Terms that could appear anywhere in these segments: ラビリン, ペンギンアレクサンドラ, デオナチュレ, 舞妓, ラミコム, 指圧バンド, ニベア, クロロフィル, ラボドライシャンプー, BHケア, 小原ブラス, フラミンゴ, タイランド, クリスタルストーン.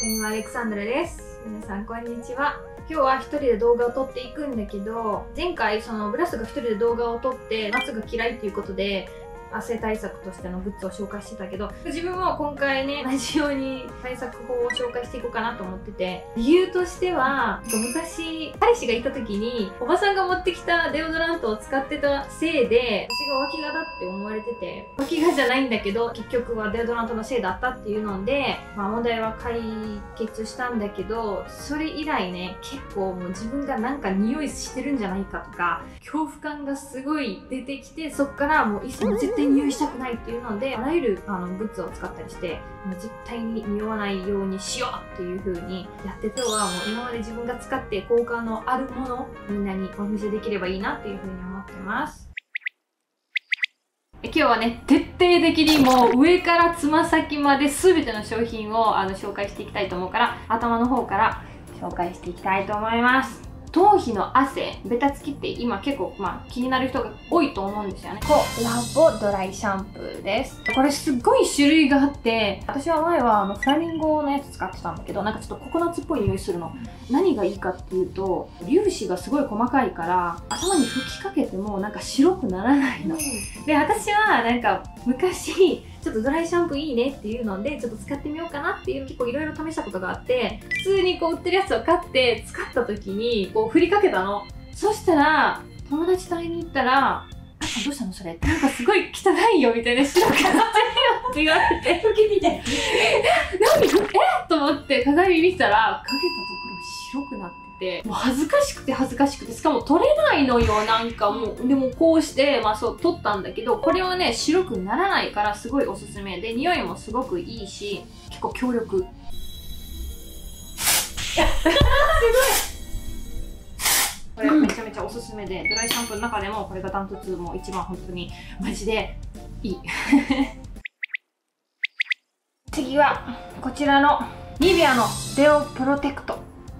ペンギンアレクサンドラです。皆さんこんにちは。今日は一人で動画を撮っていくんだけど、前回そのブラスが一人で動画を撮って夏が嫌いっていうことで汗対策としてのグッズを紹介してたけど、自分も今回ね同じように対策法を紹介していこうかなと思ってて、理由としては昔彼氏がいた時におばさんが持ってきたデオドラントを使ってたせいで私が脇がだって思われてて、脇がじゃないんだけど結局はデオドラントのせいだったっていうので、まあ、問題は解決したんだけど、それ以来ね結構もう自分がなんか匂いしてるんじゃないかとか恐怖感がすごい出てきて、そっからもういっそ絶対匂いしたくないっていうのであらゆるグッズを使ったりして、もう絶対に匂わないようにしようっていう風にやって、今日はもう今まで自分が使って効果のあるものをみんなにお見せできればいいなっていう風に思ってます。今日はね徹底的にもう上からつま先まで全ての商品を紹介していきたいと思うから、頭の方から紹介していきたいと思います。頭皮の汗ベタつきって今結構、気になる人が多いと思うんですよね。ラボドライシャンプーです。これすっごい種類があって、私は前はフラミンゴのやつ使ってたんだけど、なんかちょっとココナッツっぽい匂いするの。何がいいかっていうと粒子がすごい細かいから頭に吹きかけてもなんか白くならないので、私はなんか昔ちょっとドライシャンプーいいねっていうのでちょっと使ってみようかなっていう、結構いろいろ試したことがあって、普通に売ってるやつを買って使った時に振りかけたの。そしたら友達と会いに行ったら「あさんどうしたのそれ」なんかすごい汚いよみたいな、白くなってるよって言われて拭き見て何えっと思って鏡見たら、かけたところ白くなってて、もう恥ずかしくて恥ずかしくて、しかも取れないのよ。なんかもうでもこうしてそう取ったんだけど、これはね白くならないからすごいおすすめで、匂いもすごくいいし結構強力すごいこれめちゃめちゃおすすめで、ドライシャンプーの中でもこれがダントツも一番本当にマジでいい次はこちらのニベアのデオプロテクト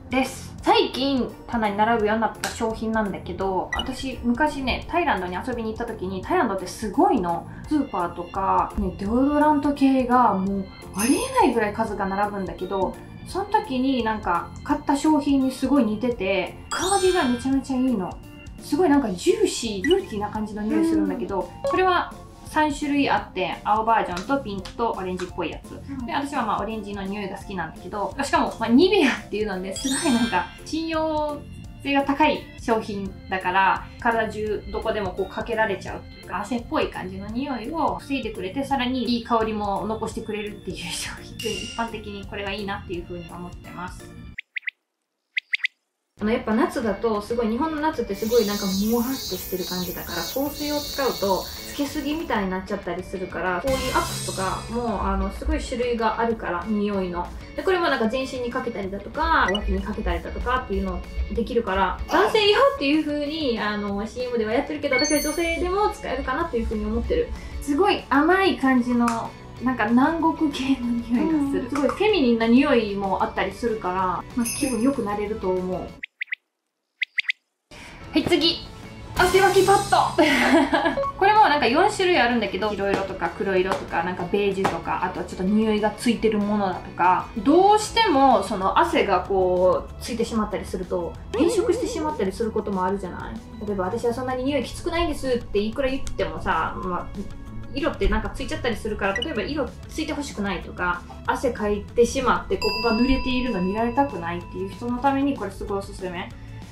です。最近棚に並ぶようになった商品なんだけど、私昔ねタイランドに遊びに行った時に、タイランドってすごいのスーパーとか、ね、デオドラント系がもうありえないぐらい数が並ぶんだけど、その時になんか買った商品にすごい似てて、香りがめちゃめちゃいいの。すごいなんかジューシージューティーな感じの匂いするんだけど、これは3種類あって、青バージョンとピンクとオレンジっぽいやつで、私はオレンジの匂いが好きなんだけど、しかもニベアっていうのですごいなんか信用性が高い商品だから、体中どこでもかけられちゃうっていうか、汗っぽい感じの匂いを防いでくれて、さらにいい香りも残してくれるっていう商品で、一般的にこれがいいなっていうふうに思ってます。やっぱ夏だとすごい、日本の夏ってすごいなんかもわっとしてる感じだから、香水を使うとつけすぎみたいになっちゃったりするから、こういうアップスとかもすごい種類があるから、匂いのでこれもなんか全身にかけたりだとか脇にかけたりだとかっていうのできるから、男性用っていう風にCM ではやってるけど、私は女性でも使えるかなっていう風に思ってる。すごい甘い感じのなんか南国系の匂いがする、すごいフェミニンな匂いもあったりするから、気分良くなれると思う。はい、次汗わきパッドこれもなんか4種類あるんだけど、色々とか黒色とかなんかベージュとか、あとはちょっと匂いがついてるものだとか、どうしてもその汗がこうついてしまったりすると変色してしまったりすることもあるじゃない。例えば私はそんなに匂いきつくないんですっていくら言ってもさ、色ってなんかついちゃったりするから、例えば色ついてほしくないとか、汗かいてしまってここが濡れているの見られたくないっていう人のためにこれすごいおすすめ。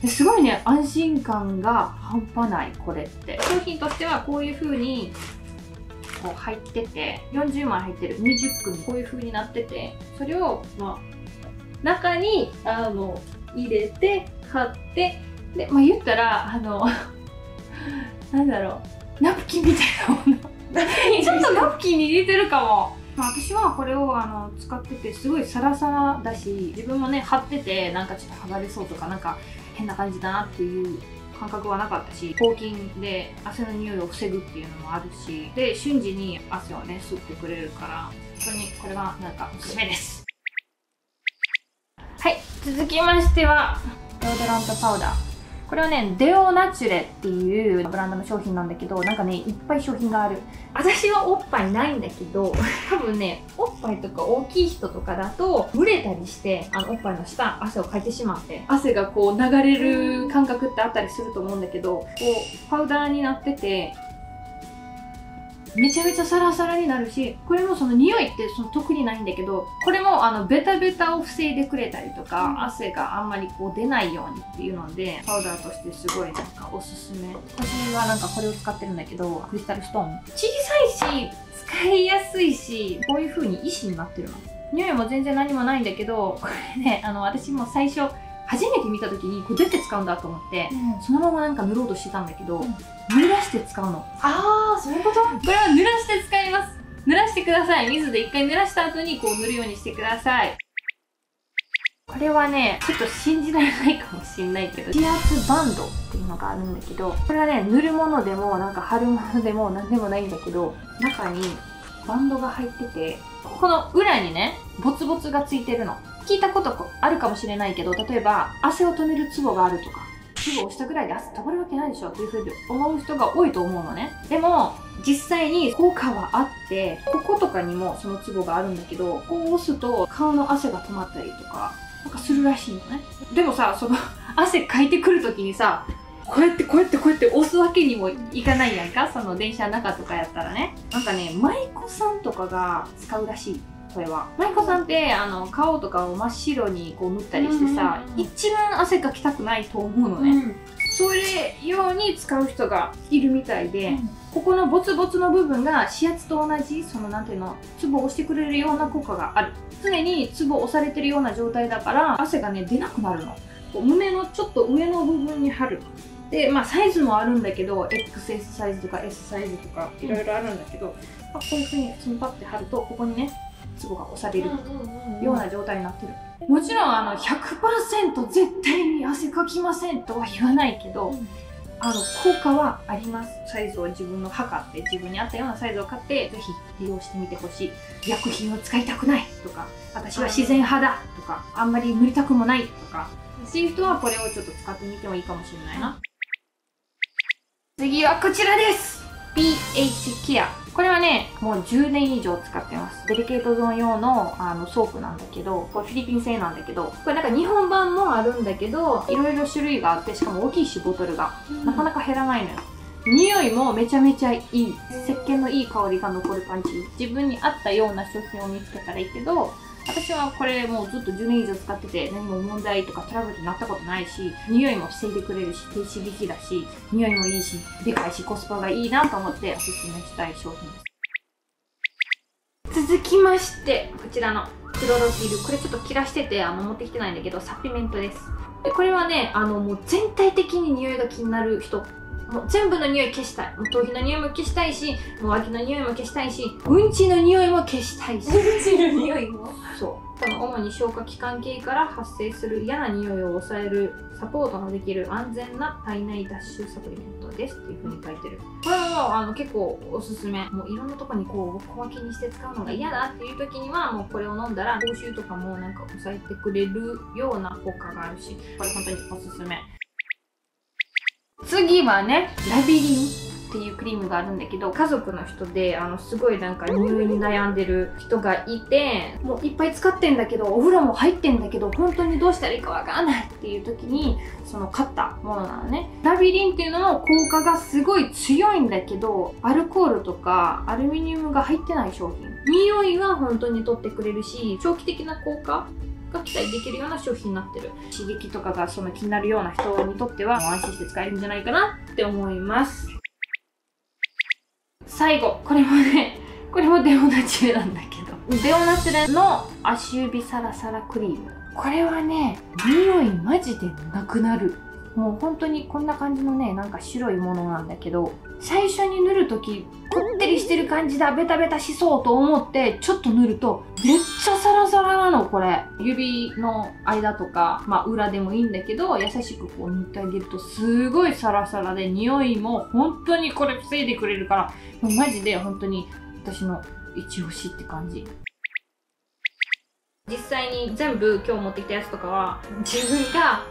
すごいね安心感が半端ない。これって商品としてはこういう風にこう入ってて、40枚入ってる20組こういう風になってて、それを中に入れて買って、で言ったらなんだろう、ナプキンみたいなものちょっとナプキンに入れてるかも。私はこれを使っててすごいサラサラだし、自分もね貼っててなんかちょっと剥がれそうとかなんか変な感じだなっていう感覚はなかったし、抗菌で汗の匂いを防ぐっていうのもあるしで、瞬時に汗をね吸ってくれるから、本当にこれはなんかおすすめです。はい、続きましてはデオドラントパウダーこれはね、デオナチュレっていうブランドの商品なんだけど、なんかね、いっぱい商品がある。私はおっぱいないんだけど、多分ね、おっぱいとか大きい人とかだと、蒸れたりして、おっぱいの下、汗をかいてしまって、汗がこう流れる感覚ってあったりすると思うんだけど、こう、パウダーになってて、めちゃめちゃサラサラになるし、これもその匂いってその特にないんだけど、これもベタベタを防いでくれたりとか、汗があんまりこう出ないようにっていうので、パウダーとしてすごいなんかおすすめ。私はなんかこれを使ってるんだけど、クリスタルストーン。小さいし、使いやすいし、こういう風に石になってるの。匂いも全然何もないんだけど、これね、私も最初、初めて見た時にこれどうやって使うんだと思って、そのままなんか塗ろうとしてたんだけど、濡らして使うの。あー、そういうこと？これは濡らして使います。濡らしてください。水で一回濡らした後にこう塗るようにしてください。これはね、ちょっと信じられないかもしんないけど、指圧バンドっていうのがあるんだけど、これはね、塗るものでもなんか貼るものでもなんでもないんだけど、中にバンドが入ってて、この裏にね、ボツボツがついてるの。聞いたことあるかもしれないけど、例えば汗を止めるツボがあるとか、ツボを押したぐらいで汗止まるわけないでしょっていうふうに思う人が多いと思うのね。でも実際に効果はあって、こことかにもそのツボがあるんだけど、こう押すと顔の汗が止まったりとかなんかするらしいのね。でもさ、その汗かいてくる時にさ、こうやって押すわけにもいかないやんか、その電車の中とかやったらね。なんかね、舞妓さんとかが使うらしい。これは舞妓さんって顔とかを真っ白にこう塗ったりしてさ、一番汗かきたくないと思うのね、それ用に使う人がいるみたいで、ここのボツボツの部分が指圧と同じ、そのなんていうの、ツボを押してくれるような効果がある。常にツボを押されてるような状態だから、汗がね出なくなるの。こう胸のちょっと上の部分に貼る。で、まあサイズもあるんだけど、 XS サイズとか S サイズとかいろいろあるんだけど、こういうふうに普通にパッて貼ると、ここにねツボが押されるような状態になってる。もちろん100% 絶対に汗かきませんとは言わないけど、効果はあります。サイズを自分の測って、自分に合ったようなサイズを買ってぜひ利用してみてほしい。薬品を使いたくないとか、私は自然派だとか、あんまり塗りたくもないとかっていう人はこれをちょっと使ってみてもいいかもしれないな。次はこちらです。 BH ケア。これはね、もう10年以上使ってます。デリケートゾーン用の、ソープなんだけど、これフィリピン製なんだけど、これなんか日本版もあるんだけど、いろいろ種類があって、しかも大きいし、ボトルが。なかなか減らないのよ。匂いもめちゃめちゃいい。石鹸のいい香りが残る感じ。自分に合ったような商品を見つけたらいいけど、私はこれもうずっと10年以上使ってて、何も問題とかトラブルになったことないし、匂いも防いでくれるし、低刺激だし、匂いもいいし、でかいし、コスパがいいなと思っておすすめしたい商品です。続きまして、こちらのクロロフィル。これちょっと切らしてて、持ってきてないんだけど、サプリメントです。で、これはね、もう全体的に匂いが気になる人。もう全部の匂い消したい。もう頭皮の匂いも消したいし、もう脇の匂いも消したいし、うんちの匂いも消したいし。うんちの匂いもそう。この主に消化器官系から発生する嫌な匂いを抑えるサポートのできる安全な体内脱臭サプリメントですっていう風に書いてる。これも結構おすすめ。もういろんなとこにこう小分けにして使うのが嫌だっていう時には、もうこれを飲んだら口臭とかもなんか抑えてくれるような効果があるし、これ本当におすすめ。次はね、ラビリンっていうクリームがあるんだけど、家族の人ですごいなんか匂いに悩んでる人がいて、もういっぱい使ってんだけど、お風呂も入ってんだけど、本当にどうしたらいいかわかんないっていう時にその買ったものなのね。ラビリンっていうのも効果がすごい強いんだけど、アルコールとかアルミニウムが入ってない商品。匂いは本当に取ってくれるし、長期的な効果が期待できるような商品になってる。刺激とかがその気になるような人にとっては安心して使えるんじゃないかなって思います。最後、これもね、これもデオナチュレなんだけど、デオナチュレの足指サラサラクリーム。これはね、匂いマジでなくなる。もう本当にこんな感じのね、なんか白いものなんだけど、最初に塗るとき、こってりしてる感じだ、ベタベタしそうと思って、ちょっと塗ると、めっちゃサラサラなの、これ。指の間とか、まあ裏でもいいんだけど、優しくこう塗ってあげると、すごいサラサラで、匂いも本当にこれ防いでくれるから、もうマジで本当に私の一押しって感じ。実際に全部今日持ってきたやつとかは自分が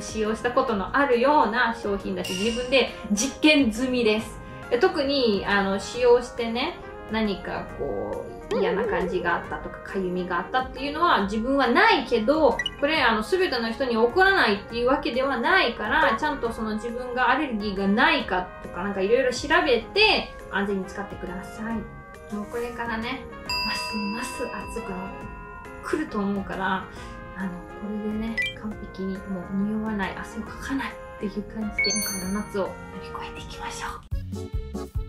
使用したことのあるような商品だし、自分で実験済みです。特に使用してね、何かこう嫌な感じがあったとかかゆみがあったっていうのは自分はないけど、これ全ての人に起こらないっていうわけではないから、ちゃんとその自分がアレルギーがないかとかなんかいろいろ調べて安全に使ってください。もうこれからね、ますます暑くなってくると思うから、これでね完璧にもう匂わない、汗をかかないっていう感じで今回の夏を乗り越えていきましょう。